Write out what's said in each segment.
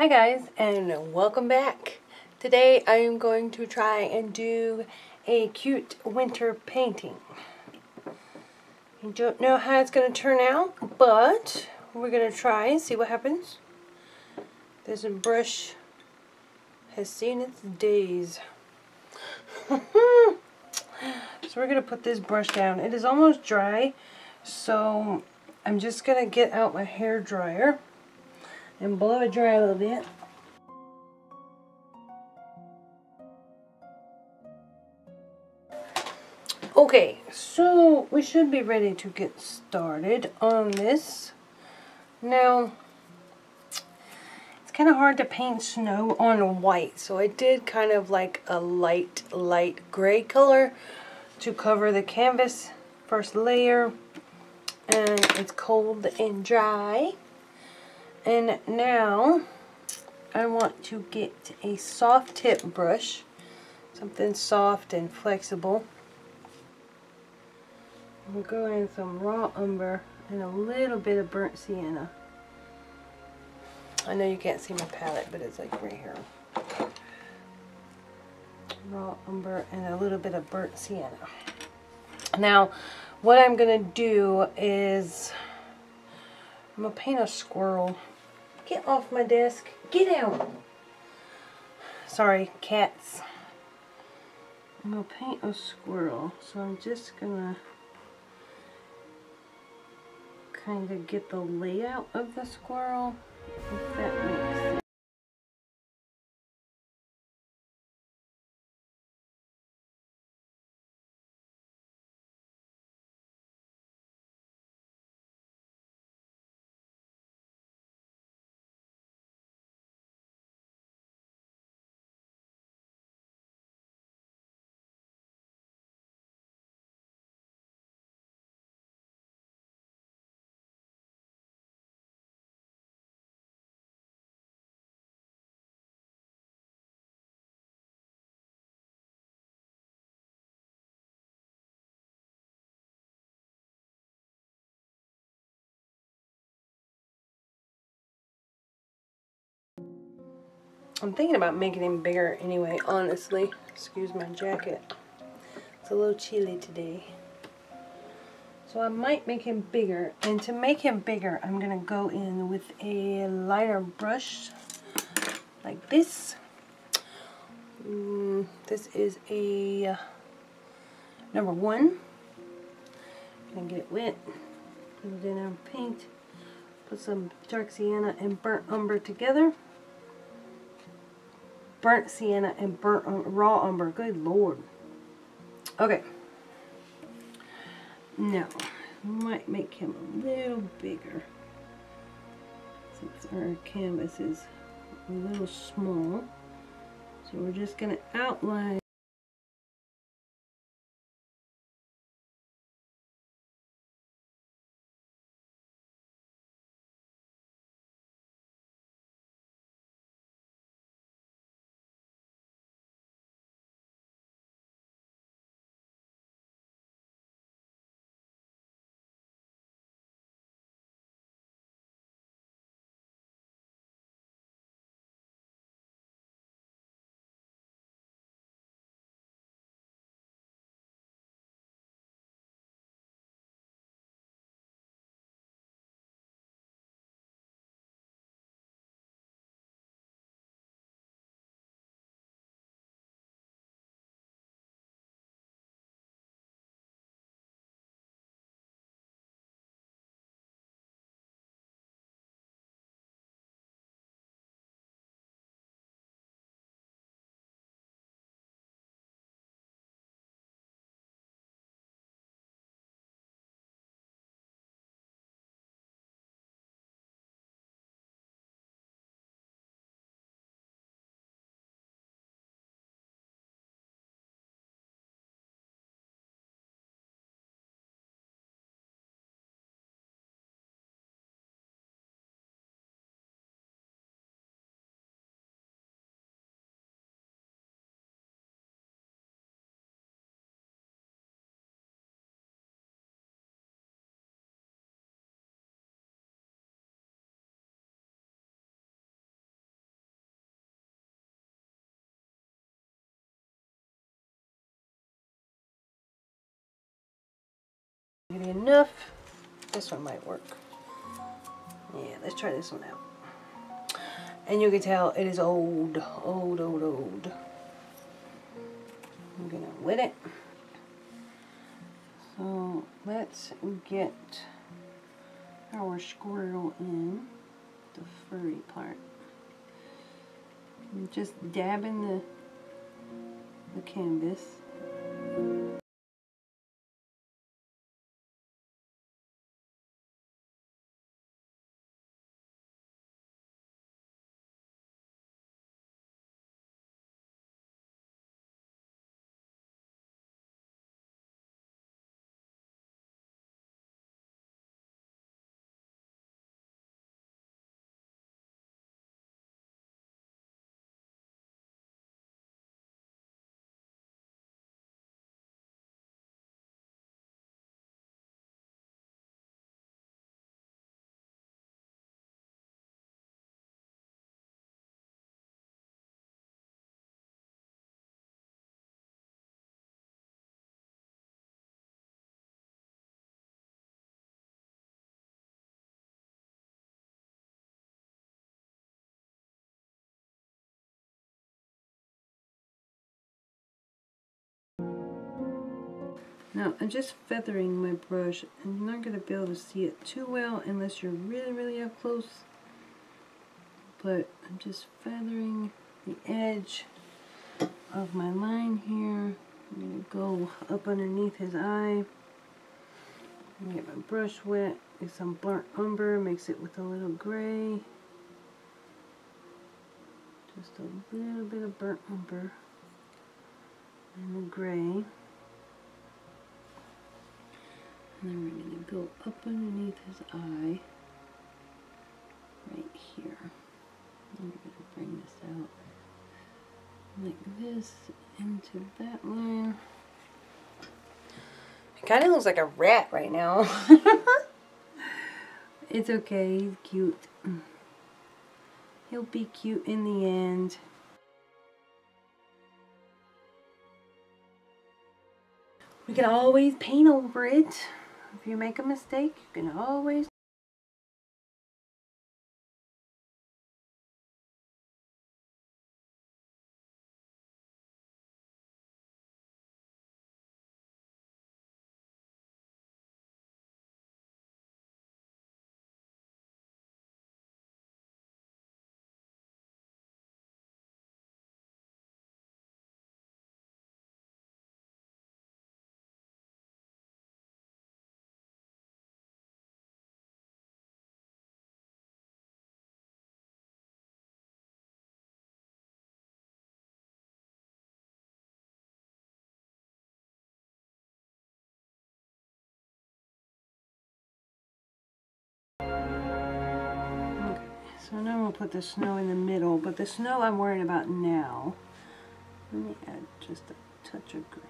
Hi guys, and welcome back. Today I am going to try and do a cute winter painting. I don't know how it's going to turn out, but we're going to try and see what happens. This brush has seen its days. So we're going to put this brush down. It is almost dry, so I'm just going to get out my hair dryer and blow it dry a little bit. Okay, so we should be ready to get started on this. Now, it's kind of hard to paint snow on white, so I did kind of like a light gray color to cover the canvas first layer, and it's cold and dry. And now I want to get a soft tip brush, something soft and flexible. We'll go in some raw umber and a little bit of burnt sienna. I know you can't see my palette, but it's like right here. Raw umber and a little bit of burnt sienna. Now, what I'm going to do is I'm going to paint a squirrel. Get off my desk. Get out. Sorry, cats. I'm going to paint a squirrel. So I'm just going to kind of get the layout of the squirrel, if that makes sense. I'm thinking about making him bigger anyway, honestly. Excuse my jacket. It's a little chilly today. So I might make him bigger. And to make him bigger, I'm going to go in with a lighter brush like this. This is a number 1. I'm going to get it wet. And then I'll paint. Put some dark sienna and burnt umber together. Burnt sienna and burnt raw umber. Good lord. Okay. Now, might make him a little bigger since our canvas is a little small. So we're just going to outline. Maybe enough. This one might work. Yeah, let's try this one out. And you can tell it is old. I'm gonna wet it. So let's get our squirrel in the furry part. I'm just dabbing the canvas. Now, I'm just feathering my brush, and you're not going to be able to see it too well unless you're really, really up close. But I'm just feathering the edge of my line here. I'm going to go up underneath his eye. And get my brush wet. Get some burnt umber, mix it with a little gray. Just a little bit of burnt umber and the gray. And then we're going to go up underneath his eye, right here. And we're going to bring this out like this into that line. It kind of looks like a rat right now. It's okay, he's cute. He'll be cute in the end. We can always paint over it. If you make a mistake, you can always. So now we'll put the snow in the middle, but the snow I'm worried about now. Let me add just a touch of gray.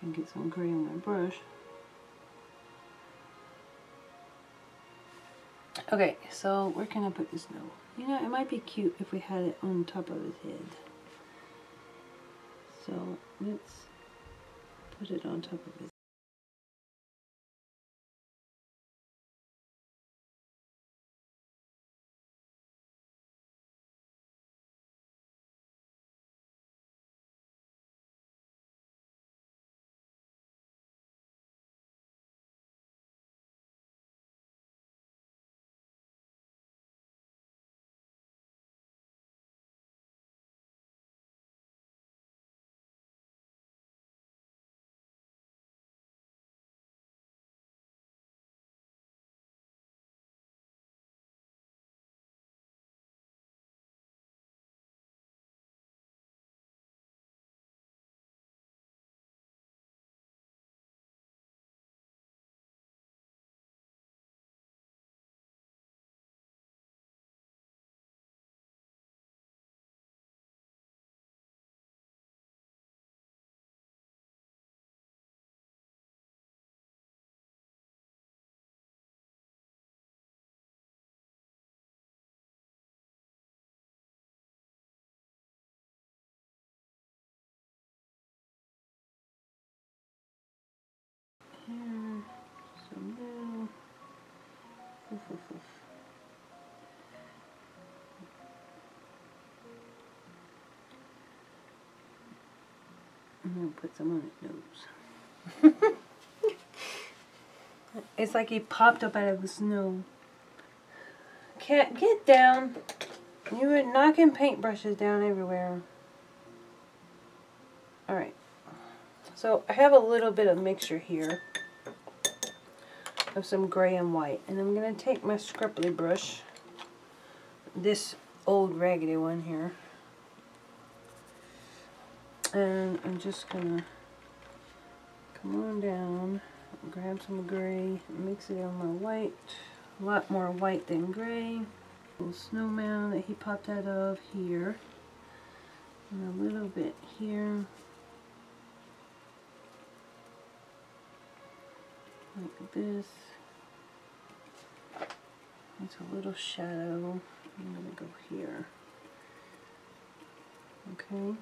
And get some gray on my brush. Okay, so where can I put the snow? You know, it might be cute if we had it on top of his head. So let's put it on top of his head. hair, some there. Oof, oof, oof. I'm going to put some on his nose. It's like he popped up out of the snow. Cat, get down. You were knocking paintbrushes down everywhere. Alright. So I have a little bit of mixture here of some gray and white. And I'm going to take my scribbly brush, this old raggedy one here, and I'm just going to come on down, grab some gray, mix it on my white. A lot more white than gray. Little snow mound that he popped out of here. And a little bit here. Like this. It's a little shadow. I'm going to go here. Okay.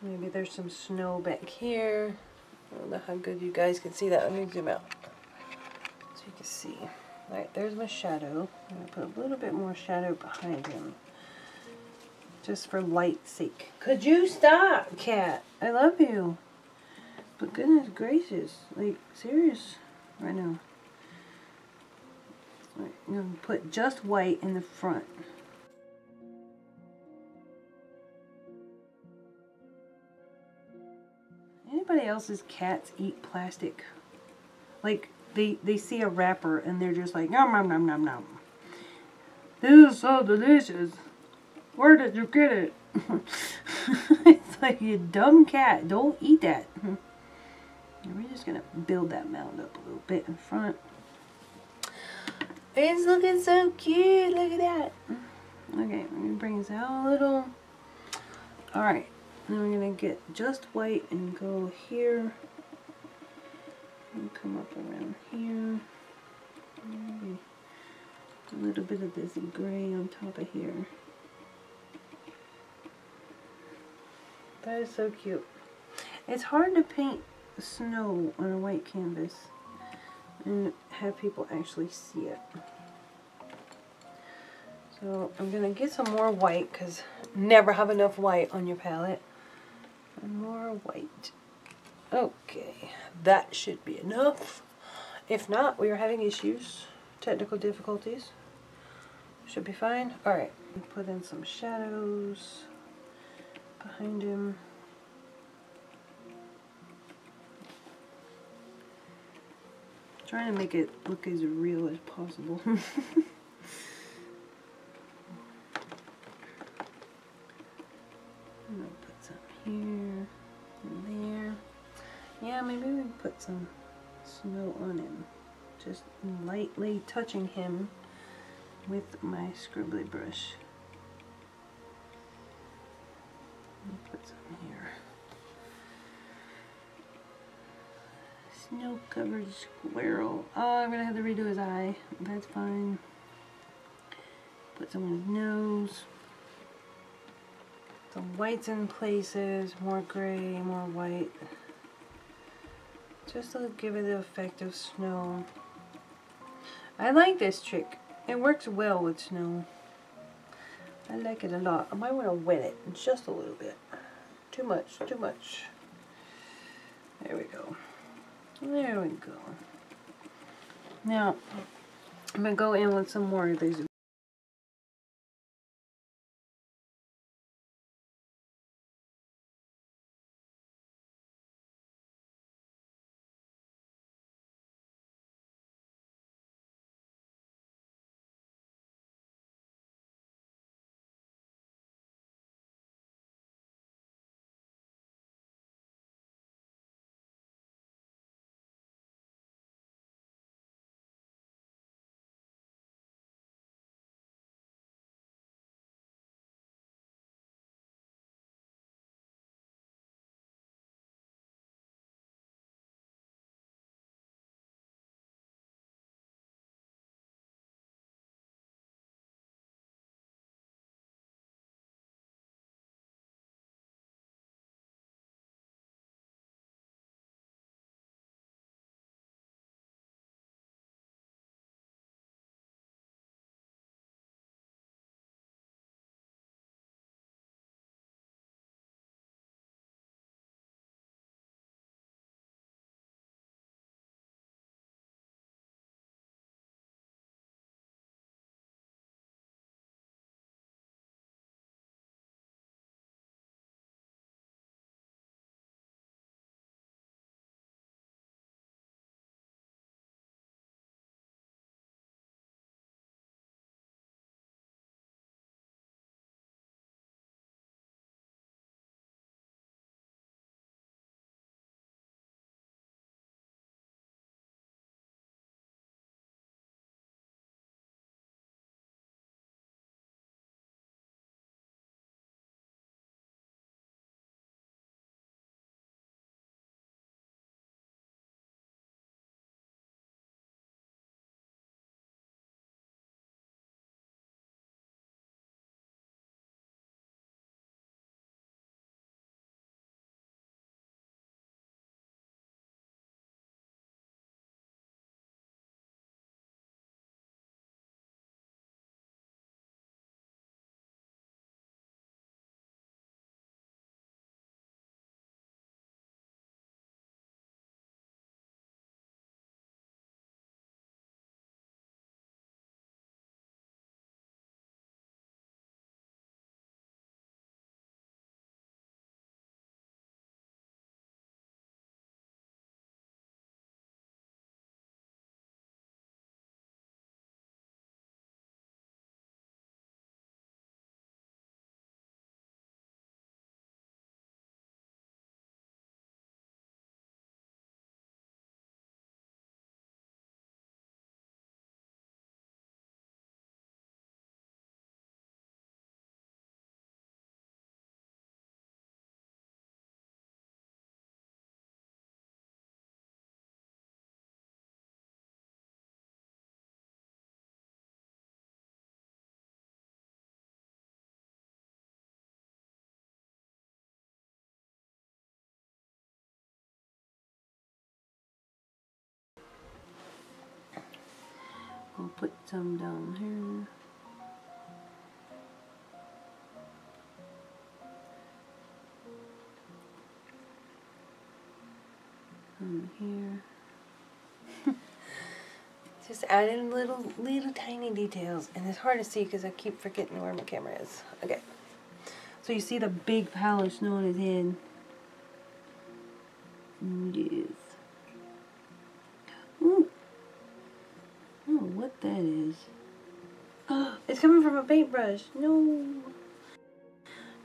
Maybe there's some snow back here. I don't know how good you guys can see that. Let me zoom out so you can see. Alright, there's my shadow. I'm going to put a little bit more shadow behind him. Just for light's sake. Could you stop, cat? I love you. But goodness gracious, like, serious right now. Alright, I'm going to put just white in the front. Anybody else's cats eat plastic? Like, they see a wrapper and they're just like, nom nom nom nom nom. This is so delicious. Where did you get it? It's like, you dumb cat, don't eat that. And we're just gonna build that mound up a little bit in front. It's looking so cute. Look at that. Okay, let me bring this out a little. All right. Now we're going to get just white and go here and come up around here. Maybe a little bit of this gray on top of here. That is so cute. It's hard to paint snow on a white canvas and have people actually see it. So I'm going to get some more white because never have enough white on your palette. More white. Okay, that should be enough. If not, we are having issues, technical difficulties. Should be fine. All right, put in some shadows behind him. Trying to make it look as real as possible. I'm going to put some here and there. Yeah, maybe we can put some snow on him. Just lightly touching him with my scribbly brush. Put some here. Snow covered squirrel. Oh, I'm going to have to redo his eye. That's fine. Put some on his nose. Some whites in places, more gray, more white. Just to give it the effect of snow. I like this trick. It works well with snow. I like it a lot. I might want to wet it just a little bit. Too much, too much. There we go. There we go. Now, I'm going to go in with some more of these. put some down here. Some here. Just add in little tiny details, and it's hard to see because I keep forgetting where my camera is. Okay. So you see the big pile of snow on his head. Yes. Ooh. I don't know what that is. Oh, it's coming from a paintbrush. No.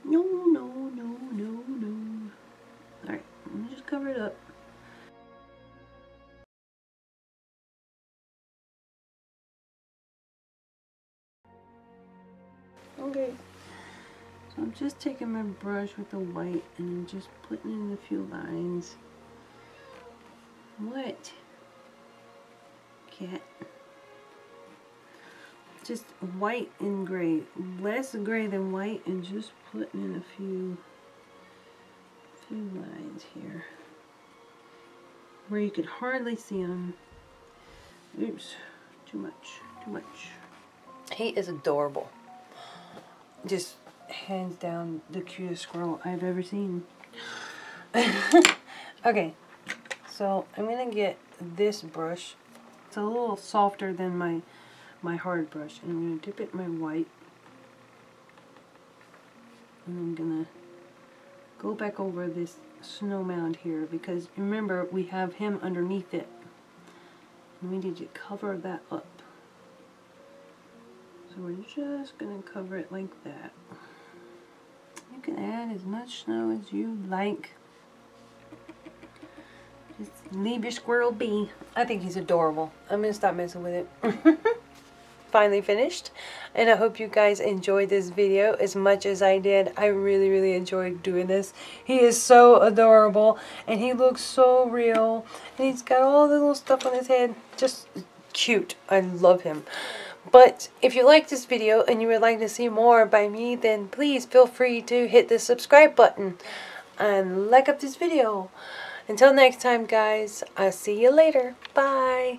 No, no, no, no, no. Alright, let me just cover it up. Okay. So I'm just taking my brush with the white and I'm just putting in a few lines. What? Cat. Just white and gray. Less gray than white, and just putting in a few lines here. Where you could hardly see them. Oops. Too much. Too much. He is adorable. Just hands down the cutest squirrel I've ever seen. Okay, so I'm gonna get this brush. It's a little softer than my hard brush, and I'm gonna dip it in my white, and I'm gonna go back over this snow mound here, because remember we have him underneath it, and we need to cover that up. So we're just going to cover it like that. You can add as much snow as you like. Just leave your squirrel be. I think he's adorable. I'm going to stop messing with it. Finally finished. And I hope you guys enjoyed this video as much as I did. I really, really enjoyed doing this. He is so adorable. And he looks so real. And he's got all the little stuff on his head. Just cute. I love him. But if you like this video and you would like to see more by me, then please feel free to hit the subscribe button and like up this video. Until next time, guys, I'll see you later. Bye.